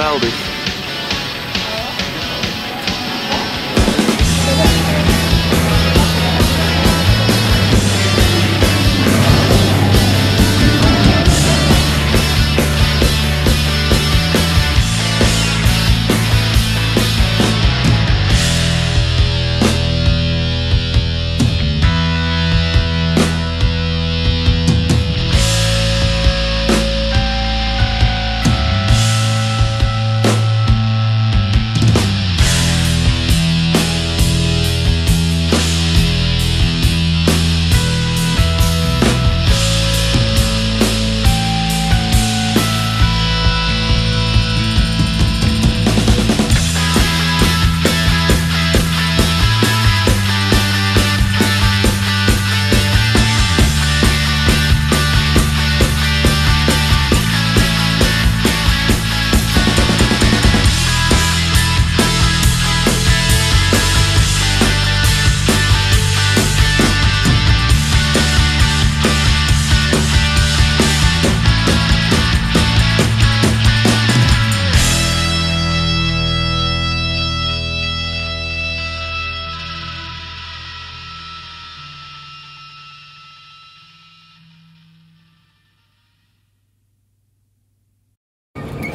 geweldig.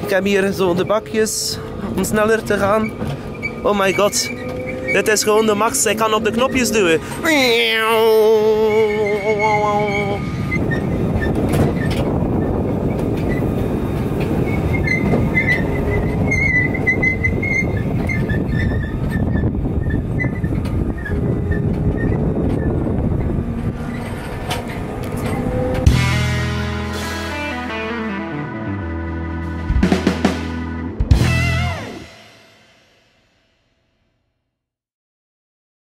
Ik heb hier zo de bakjes om sneller te gaan. Oh my god, dit is gewoon de max. Ik kan op de knopjes duwen.